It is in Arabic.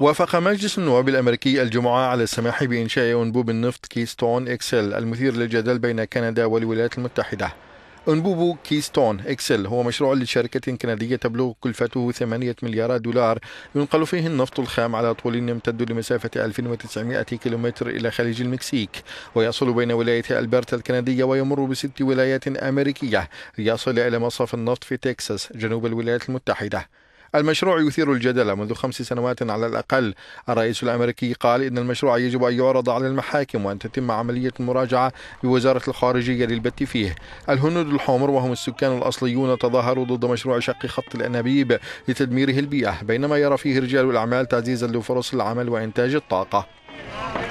وافق مجلس النواب الأمريكي الجمعة على السماح بإنشاء أنبوب النفط كيستون اكسل المثير للجدل بين كندا والولايات المتحدة. أنبوب كيستون اكسل هو مشروع لشركة كندية تبلغ كلفته 8 مليارات دولار ينقل فيه النفط الخام على طول يمتد لمسافة 1900 كيلومتر إلى خليج المكسيك، ويصل بين ولاية البرتا الكندية ويمر ب6 ولايات أمريكية ليصل إلى مصرف النفط في تكساس جنوب الولايات المتحدة. المشروع يثير الجدل منذ 5 سنوات على الأقل. الرئيس الأمريكي قال إن المشروع يجب أن يعرض على المحاكم وأن تتم عملية مراجعة بوزارة الخارجية للبت فيه. الهنود الحمر وهم السكان الأصليون تظاهروا ضد مشروع شق خط الأنابيب لتدميره البيئة، بينما يرى فيه رجال الأعمال تعزيزا لفرص العمل وإنتاج الطاقة.